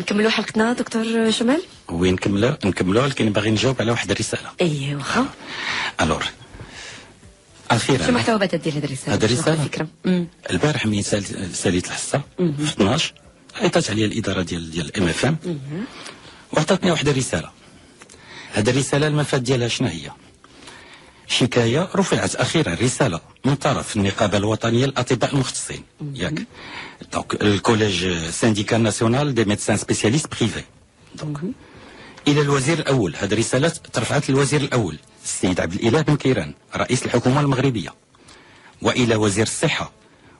نكملوا حلقتنا دكتور جمال؟ وي نكملوا لكن باغي نجاوب على واحد الرساله. اي واخا. الور اخيرا شنو المحتوى بعدا ديال هذه الرساله؟ هذه الرساله فكره البارح ملي ساليت الحصه في 12 عيطات عليا الاداره ديال ام اف ام وعطاتني واحد الرساله. هذه الرساله المفاد ديالها شنو هي؟ شكايه رفعت اخيرا رساله من طرف النقابه الوطنيه للاطباء المختصين ياك دونك الكوليج سانديكا ناسيونال دي ميدسان سبيسياليست بريفي دونك الى الوزير الاول. هذه الرساله ترفعت للوزير الاول السيد عبد الإله بن كيران رئيس الحكومه المغربيه والى وزير الصحه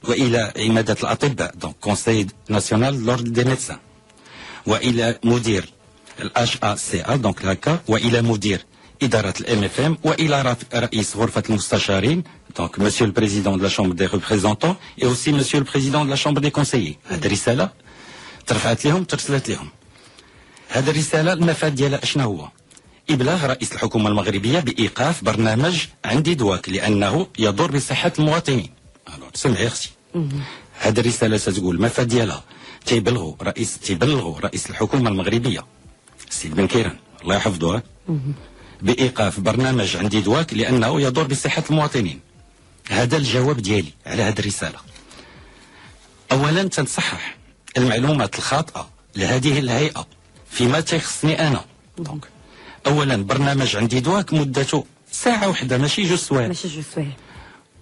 والى عماده الاطباء دونك كونسيل ناسيونال لورد دي ميدسان والى مدير الاش ا سي ا دونك هكا والى مدير اداره الام اف ام والى رئيس غرفه المستشارين دونك مسيو البريزيدون دو لا شومبر دي ريبريزونطون اي اوسي مسيو البريزيدون دو لا شومبر دي كونسيي. هذه الرساله ترفعت لهم ترسلت لهم. هذه الرساله المفاد ديالها شنو هو؟ ابلاغ رئيس الحكومه المغربيه بايقاف برنامج عندي دواك لانه يضر بصحه المواطنين. سمعي اختي هذه الرساله تتقول المفاد ديالها تيبلغوا رئيس الحكومه المغربيه السي بن كيران الله يحفظه بايقاف برنامج عندي دواك لانه يضر بصحه المواطنين. هذا الجواب ديالي على هذه الرساله. اولا تنصحح المعلومات الخاطئه لهذه الهيئه فيما تيخصني انا. دونك اولا برنامج عندي دواك مدته ساعه واحده ماشي جوج سوايع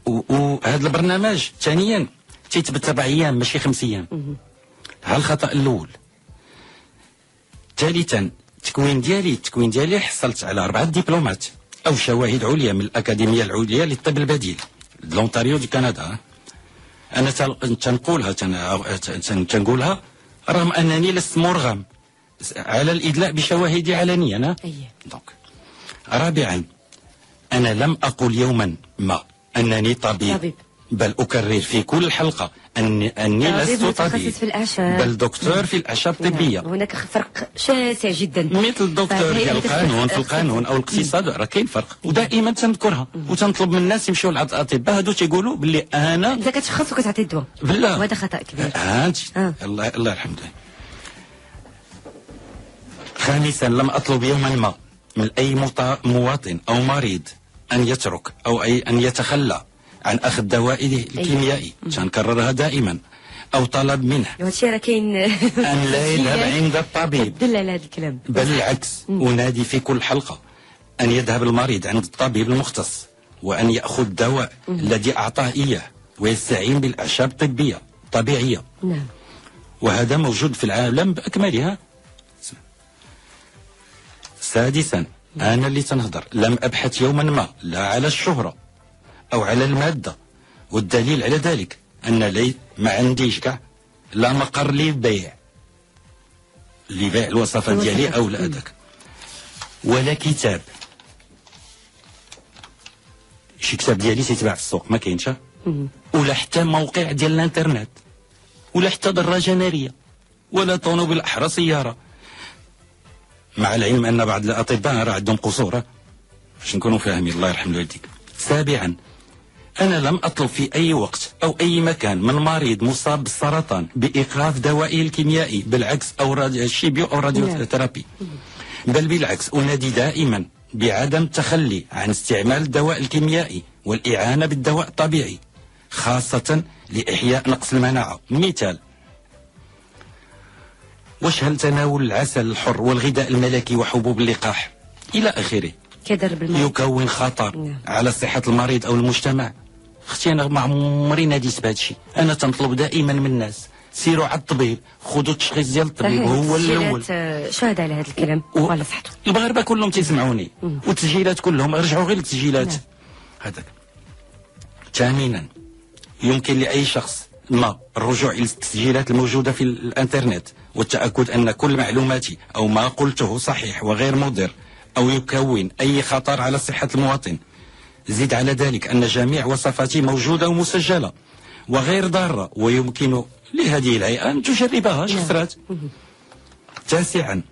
وهذا البرنامج ثانيا تيتبع ايام ماشي 5 ايام. هذا الخطا الاول. ثالثا التكوين ديالي حصلت على 4 دبلومات او شواهد عليا من الاكاديميه العليا للطب البديل لأونتاريو دي كندا. انا تنقولها رغم انني لست مرغم على الادلاء بشواهدي علنيا انا. دونك رابعا انا لم اقل يوما ما انني طبيب بل اكرر في كل حلقه اني لست طبيب بل دكتور في الاعشاب الطبيه. هناك فرق شاسع جدا مثل الدكتور ديال القانون في القانون او الاقتصاد راه كاين فرق ودائما تنذكرها وتنطلب من الناس يمشيو لعند الاطباء هادو تيقولوا باللي انا انت كتشخص وكتعطي الدواء بالله وهذا خطا كبير. الله يرحم. خامسا لم اطلب يوما ما من اي مواطن او مريض ان يترك او اي ان يتخلى عن اخذ دوائه الكيميائي. تنكررها دائما او طلب منه وهادشي راه كاين ان لا يذهب عند الطبيب دلال هذا الكلام بل العكس. انادي في كل حلقه ان يذهب المريض عند الطبيب المختص وان ياخذ الدواء الذي اعطاه اياه ويستعين بالاعشاب الطبيه الطبيعيه. نعم وهذا موجود في العالم باكملها. سادسا انا اللي تنهضر لم ابحث يوما ما لا على الشهره او على الماده والدليل على ذلك ان لي ما عنديش كاع لا مقر للبيع لبيع الوصفه ديالي او لا هذاك ولا كتاب شي كتاب ديالي تيتباع في السوق ما كاينش ولا حتى موقع ديال الانترنت ولا حتى دراجه ناريه ولا طونوبيل احرى سياره مع العلم ان بعض الاطباء راه عندهم قصور باش نكونوا فاهمين الله يرحم والديك. سابعا انا لم اطلب في اي وقت او اي مكان من مريض مصاب بالسرطان بايقاف دوائه الكيميائي بالعكس او الشيبيو او الراديوثيرابي بل بالعكس انادي دائما بعدم التخلي عن استعمال الدواء الكيميائي والاعانه بالدواء الطبيعي خاصه لاحياء نقص المناعه. مثال واش هل تناول العسل الحر والغذاء الملكي وحبوب اللقاح الى اخره يكون خطر على صحه المريض او المجتمع؟ اختي انا ما عمري ناديت بهذا الشيء. انا تنطلب دائما من الناس سيروا على الطبيب خذوا التشخيص ديال الطبيب هو الاول. شاهد على هذا الكلام وعلى صحته المغاربه كلهم تيسمعوني والتسجيلات كلهم رجعوا غير للتسجيلات هذاك. ثامنا يمكن لاي شخص ما الرجوع الى التسجيلات الموجوده في الانترنت والتاكد ان كل معلوماتي او ما قلته صحيح وغير مضر او يكون اي خطر على صحه المواطن. زيد على ذلك ان جميع وصفاتي موجوده ومسجله وغير ضاره ويمكن لهذه الهيئه ان تجربها شخصرات. تاسعا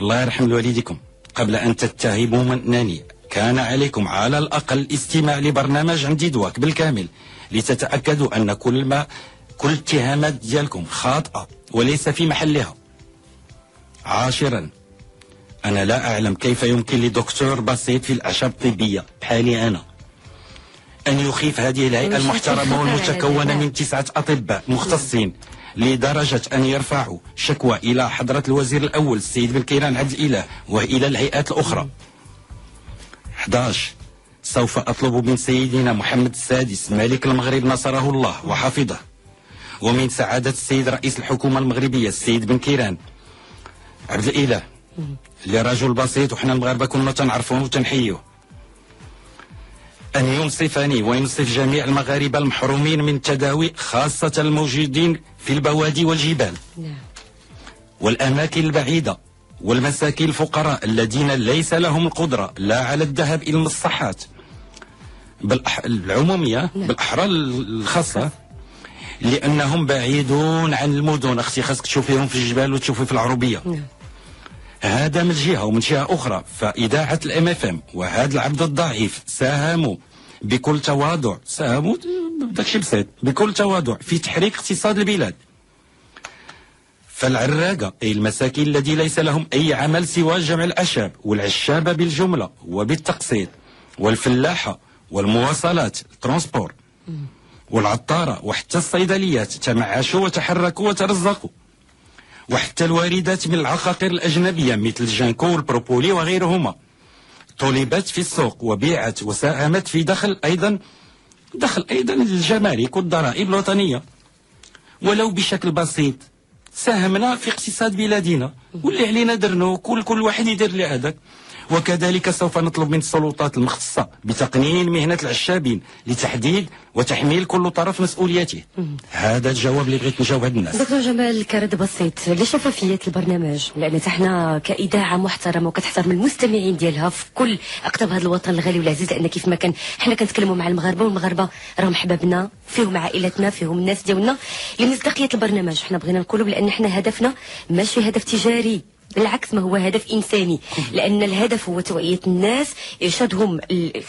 الله يرحم والديكم قبل ان تتهموا منني كان عليكم على الاقل الاستماع لبرنامج عندي دواك بالكامل لتتاكدوا ان كل ما كل الاتهامات ديالكم خاطئة وليس في محلها. عاشرا، أنا لا أعلم كيف يمكن لدكتور بسيط في الأعشاب الطبية بحالي أنا أن يخيف هذه الهيئة المحترمة والمتكونة من 9 أطباء مختصين لدرجة أن يرفعوا شكوى إلى حضرة الوزير الأول السيد بن كيران عبد الإله وإلى الهيئات الأخرى. 11، سوف أطلب من سيدنا محمد السادس ملك المغرب نصره الله وحفظه، ومن سعادة السيد رئيس الحكومة المغربية السيد بن كيران عبد الإله اللي رجل بسيط وحنا المغاربة كنا تنعرفوه وتنحيوه، أن ينصفني وينصف جميع المغاربة المحرومين من التداوي خاصة الموجودين في البوادي والجبال والأماكن البعيدة والمساكين الفقراء الذين ليس لهم القدرة لا على الذهاب إلى المصحات العمومية بالأحرى الخاصة، لأنهم بعيدون عن المدن. أختي خاصك تشوفيهم في الجبال وتشوفي في العربية. هذا من جهة، ومن جهة أخرى فإذاعة الMFM وهذا العبد الضعيف ساهموا بكل تواضع، ساهموا داكشي بسيط بكل تواضع في تحريك اقتصاد البلاد. فالعراقة أي المساكين الذي ليس لهم أي عمل سوى جمع الأعشاب والعشابة بالجملة وبالتقسيط والفلاحة والمواصلات ترانسبور والعطارة وحتى الصيدليات تمعشوا وتحركوا وترزقوا، وحتى الواردات من العقاقير الأجنبية مثل جانكو والبروبولي وغيرهما طلبت في السوق وبيعت وساهمت في دخل أيضا الجمارك والضرائب الوطنية، ولو بشكل بسيط ساهمنا في اقتصاد بلادنا واللي علينا درنو كل واحد يدير لي هذاك. وكذلك سوف نطلب من السلطات المختصة بتقنين مهنة العشابين لتحديد وتحميل كل طرف مسؤوليته. هذا الجواب اللي بغيت نجاوب هاد الناس. دكتور جمال كرد بسيط لشفافية البرنامج، لأن تحنا كإذاعة محترمة وكتحترم المستمعين ديالها في كل أقطاب هذا الوطن الغالي والعزيز، لأن كيف ما كان حنا كنتكلموا مع المغاربة والمغاربة راهم حبابنا، فيهم عائلتنا، فيهم الناس ديالنا. لمصداقية البرنامج حنا بغينا نقولوا بأن حنا هدفنا ماشي هدف تجاري، بالعكس ما هو هدف إنساني، لأن الهدف هو توعية الناس، إرشادهم.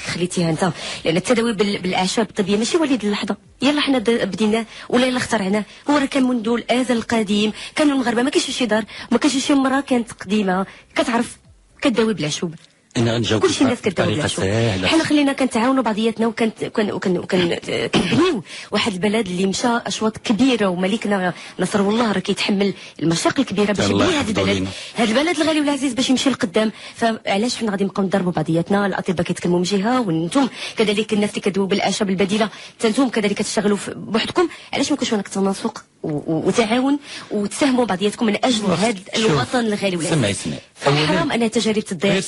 خليتيها أنت، لأن التداوي بالأعشاب الطبية ماشي وليد اللحظة، يلا حنا بديناه ولا يلا اخترعناه، هو راه كان منذ الأزل القديم، كانوا المغاربة ما كاينش شي دار، ما كاينش شي مرة كانت قديمة كتعرف كداوي بالعشوب. أنا غنجاوب كلشي الناس كداوي بالعشوب، حنا خلينا كنتعاونوا بعضياتنا وكنبنيو واحد البلد اللي مشى أشواط كبيرة، وملكنا نصره الله راه كيتحمل المشاق الكبيرة باش يبني هذا البلد الغالي والعزيز باش يمشي لقدام. فعلاش حنا غادي نبقاو نضربوا بعضياتنا؟ الأطباء كيتكلموا من جهة، وانتم كذلك الناس اللي كداويوا بالأعشاب البديلة انتم كذلك كتشتغلوا بوحدكم، علاش ما كاينش هناك تناسق وتعاون وتساهموا بعضياتكم من أجل هذا الوطن الغالي والعزيز؟ حرام أن تجارب تضيع،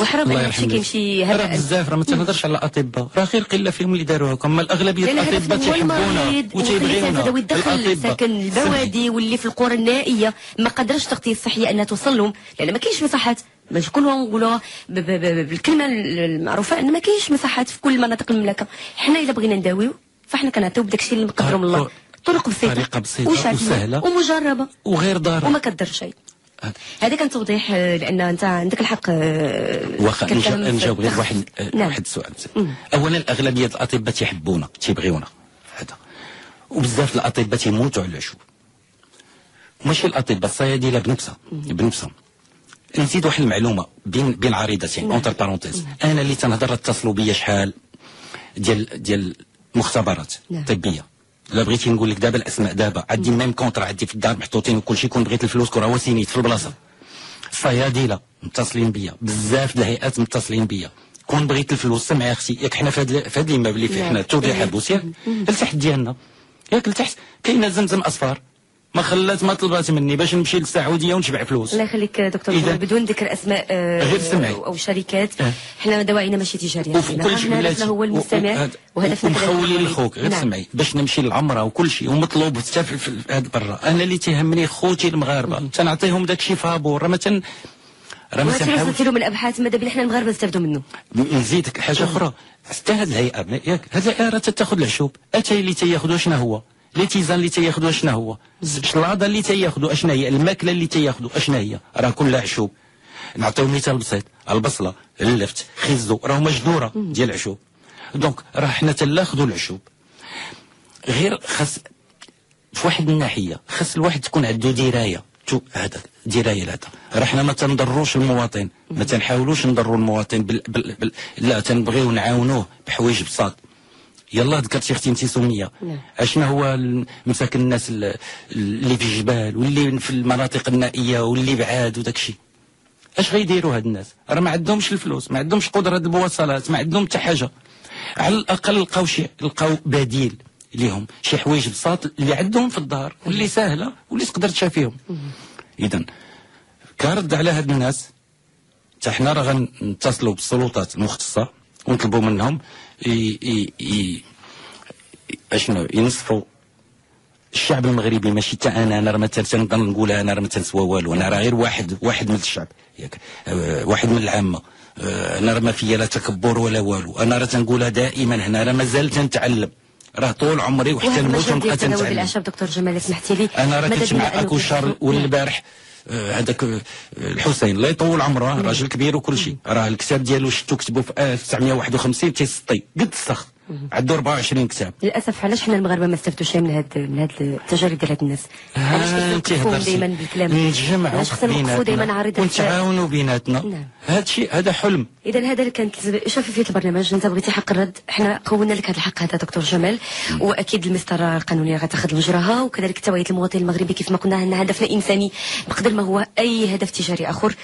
وحرام أن شي كيمشي هباء. بزاف راه ما تنهضرش على الأطباء، راه غير قلة فيهم اللي داروها، كما الأغلبية الأطباء تيحبونا وتيبغيونا. تداوي الدخل ساكن البوادي واللي في القرى النائية ما قدرش التغطية الصحية أنها توصل لهم، لأن ما كاينش مساحات. باش نكونوا نقولوها بالكلمة المعروفة أن ما كاينش مساحات في كل مناطق المملكة. حنا إلا بغينا نداويو فحنا كنعطيو بداك الشيء اللي مقدرو من الله، طريقة بسيطة وسهلة ومجربة وغير ضارة وما كدر شيء. هذا كان توضيح، لان انت عندك الحق. واخا نجاوب غير واحد السؤال. اولا الاغلبيه الاطباء تيحبونا تيبغيونا هذا، وبزاف الاطباء تيموتوا على العشوب، ماشي الاطباء الصيادله بنفسها. نزيد واحد المعلومه بين عريضتين اونتر بارونتيز، انا اللي تنهضر اتصلوا بيا شحال ديال مختبرات طبيه. لا بغيتي نقول لك دابا الاسماء، دابا عندي ميم كونتر عندي في الدار محطوطين وكلشي، كون بغيت الفلوس كون راه سينيت في البلاصه. الصيادله متصلين بيا، بزاف د الهيئات متصلين بيا، كون بغيت الفلوس سمعي اختي، ياك حنا في هاد المبنى اللي فيه حنا توضيح بوسير التحت ديالنا، ياك التحت كاينه زمزم اصفار ما خلات ما طلبات مني باش نمشي للسعوديه ونشبع فلوس. الله يخليك دكتور جمال، بدون ذكر اسماء او شركات، حنا دواعينا ماشي تجاريه، هدفنا هو المستمع وهدفنا نخولي لخوك. غير سمعي باش نمشي للعمره وكل شيء ومطلوب حتى في هذا برا، انا اللي تيهمني خوتي المغاربه تنعطيهم داك الشيء فابور، راه ما تنحاولش من الابحاث ماذا بينا حنا المغاربه نستافدوا منه. نزيدك حاجه اخرى، حتى هذه الهيئه ياك هذه راه تاخذ العشوب، اتاي اللي تياخذوا شنو هو الاتيزان اللي تياخذوا شنو هو، الشلاضه اللي تياخذوا شنو هي، الماكله اللي تياخذوا شنو هي، راه كلها عشوب. نعطيو مثال بسيط، البصله اللفت خيزو راه مجذوره ديال العشوب، دونك راه حنا تناخذوا العشوب. غير خاص في واحد الناحيه خاص الواحد تكون عنده درايه هذا درايه لهذا، راه حنا ما تنضروش المواطن، ما تنحاولوش نضروا المواطن لا تنبغيو نعاونوه بحوايج بساط. يلا ذكرتي اختي انت سميه، اشنا هو مساكن الناس اللي في الجبال واللي في المناطق النائيه واللي بعاد وداك الشيء، اش غيديروا هاد الناس؟ راه ما عندهمش الفلوس، ما عندهمش قدره المواصلات، ما عندهم حتى حاجه. على الاقل لقاو بديل ليهم، شي حوايج بساط اللي عندهم في الدار واللي ساهله واللي تقدر تشافيهم. اذا كرد على هاد الناس حتى حنا راه غنتصلوا بالسلطات المختصه ونطلبوا منهم اشنو ينصفوا الشعب المغربي، ماشي حتى انا راه ما تنقول انا راه ما تنسوى والو، انا راه غير واحد من الشعب ياك، واحد من العامه، انا راه ما فيا لا تكبر ولا والو، انا راه تنقولها دائما هنا، راه مازال تنتعلم، راه طول عمري وحتى الموت نبقى تنتعلم. بالاعشاب دكتور جمال سمحتي لي، انا راه كنت مع اكوشار والبارح هذاك الحسين الله يطول عمره راجل كبير وكل شيء، راه الكتاب ديالو شفتو كتبو في 1951 تيسطي قد السخ، عنده 24 كتاب. للاسف علاش حنا المغاربه ما استفدوش من هاد التجارب ديال هاد الناس؟ علاش كنتفاهموا دائما بالكلام؟ نتجمعوا بيناتنا ونتعاونوا بيناتنا. نعم. هذا الشيء هذا حلم. اذا هذا اللي كانت شفافيه البرنامج، انت بغيتي حق الرد، حنا قونا لك هذا الحق هذا دكتور جمال، واكيد المسطره القانونيه غتاخذ وجرها، وكذلك التوعيه المواطن المغربي كيف ما قلنا ان هدفنا انساني بقدر ما هو اي هدف تجاري اخر.